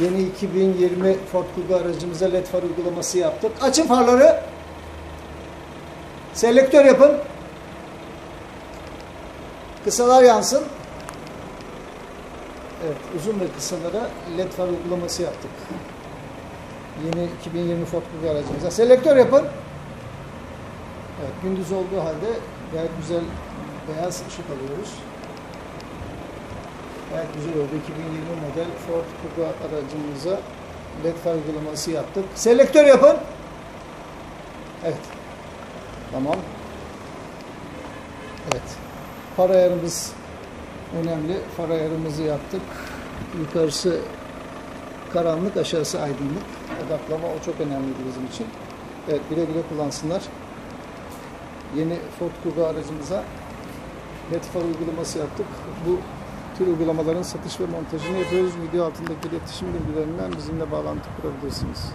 Yeni 2020 Ford Kuga aracımıza Led far uygulaması yaptık. Açın farları. Selektör yapın. Kısalar yansın. Evet, uzun ve kısalara Led far uygulaması yaptık. Yeni 2020 Ford Kuga aracımıza. Selektör yapın. Evet, gündüz olduğu halde gayet güzel beyaz ışık alıyoruz. Gayet güzel oldu. 2020 model Ford Kuga aracımıza Led far uygulaması yaptık. Selektör yapın. Evet. Tamam. Evet. Far ayarımız önemli. Far ayarımızı yaptık. Yukarısı karanlık, aşağısı aydınlık. Odaklama o çok önemli bizim için. Evet, güle güle kullansınlar. Yeni Ford Kuga aracımıza Led far uygulaması yaptık. Bu tür uygulamaların satış ve montajını yapıyoruz. Video altındaki iletişim bilgilerinden bizimle bağlantı kurabilirsiniz.